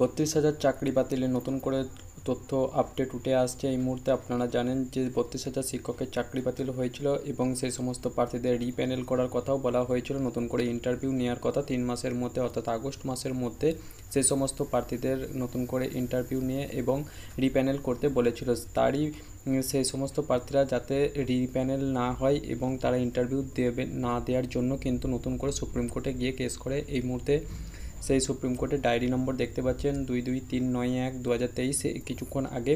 32,000 চাকরি বাতিলে নতুন করে তথ্য আপডেট উঠে আসছে। এই মুহূর্তে আপনারা জানেন যে 32,000 শিক্ষকের চাকরি বাতিল হয়েছিল এবং সেই সমস্ত প্রার্থীদের রিপ্যানেল করার কথাও বলা হয়েছিল, নতুন করে ইন্টারভিউ নেওয়ার কথা 3 মাসের মধ্যে অর্থাৎ আগস্ট মাসের মধ্যে সেই সমস্ত প্রার্থীদের নতুন করে ইন্টারভিউ নিয়ে এবং রিপ্যানেল করতে বলেছিল। তারই সেই সমস্ত প্রার্থীরা যাতে রিপ্যানেল না হয় এবং তারা ইন্টারভিউ দেবে না দেওয়ার জন্য কিন্তু নতুন করে সুপ্রিম কোর্টে গিয়ে কেস করে। এই মুহূর্তে সেই সুপ্রিম কোর্টের ডায়েরি নম্বর দেখতে পাচ্ছেন 2239-1/2023। কিছুক্ষণ আগে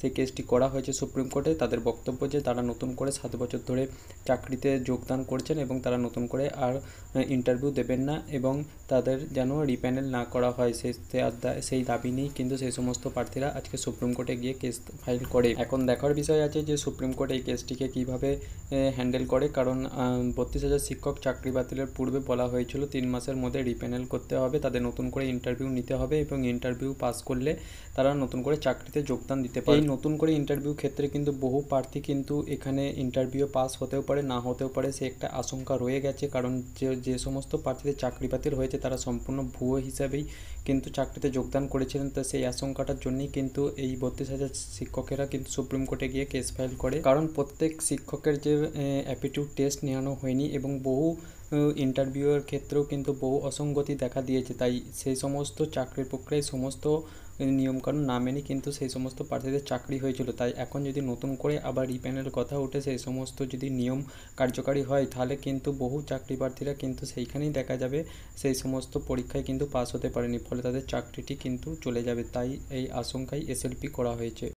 সেই কেসটি করা হয়েছে সুপ্রিম কোর্টে। তাদের বক্তব্য যে তারা নতুন করে 7 বছর ধরে চাকরিতে যোগদান করছেন এবং তারা নতুন করে আর ইন্টারভিউ দেবেন না এবং তাদের যেন রিপ্যানেল না করা হয় সেই দাবি নিয়েই কিন্তু সেই সমস্ত প্রার্থীরা আজকে সুপ্রিম কোর্টে গিয়ে কেস ফাইল করে। এখন দেখার বিষয় আছে যে সুপ্রিম কোর্ট এই কেসটিকে কীভাবে হ্যান্ডেল করে, কারণ 32,000 শিক্ষক চাকরি বাতিলের পূর্বে বলা হয়েছিল 3 মাসের মধ্যে রিপ্যানেল করতে হবে, তাদের নতুন করে ইন্টারভিউ নিতে হবে এবং ইন্টারভিউ পাস করলে তারা নতুন করে চাকরিতে যোগদান দিতে পারে। নতুন করে ইন্টারভিউ ক্ষেত্রে কিন্তু বহু প্রার্থী কিন্তু এখানে ইন্টারভিউ পাস হতেও পারে না হতেও পারে, সে একটা আশঙ্কা রয়ে গেছে। কারণ যে সমস্ত প্রার্থীদের চাকরি বাতিল হয়েছে তারা সম্পূর্ণ ভুয়ো হিসাবেই কিন্তু চাকরিতে যোগদান করেছিলেন। তা সেই আশঙ্কাটার জন্যই কিন্তু এই 32,000 শিক্ষকেরা কিন্তু সুপ্রিম কোর্টে গিয়ে কেস ফাইল করে, কারণ প্রত্যেক শিক্ষকের যে অ্যাপটিটিউড টেস্ট নেওয়ানো হয়নি এবং বহু ইন্টারভিউয়ের ক্ষেত্রেও কিন্তু বহু অসঙ্গতি দেখা দিয়েছে। তাই সেই সমস্ত চাকরির প্রক্রিয়ায় সমস্ত নিয়মকানুন না মেনে কিন্তু সেই সমস্ত প্রার্থীদের চাকরি হয়েছিল। তাই এখন যদি নতুন করে আবার রিপ্যানেল কথা ওঠে, সেই সমস্ত যদি নিয়ম কার্যকারী হয়, তাহলে কিন্তু বহু চাকরি প্রার্থীরা কিন্তু সেইখানেই দেখা যাবে সেই সমস্ত পরীক্ষায় কিন্তু পাস হতে পারেনি, ফলে তাদের চাকরিটি কিন্তু চলে যাবে। তাই এই আশঙ্কায় SLP করা হয়েছে।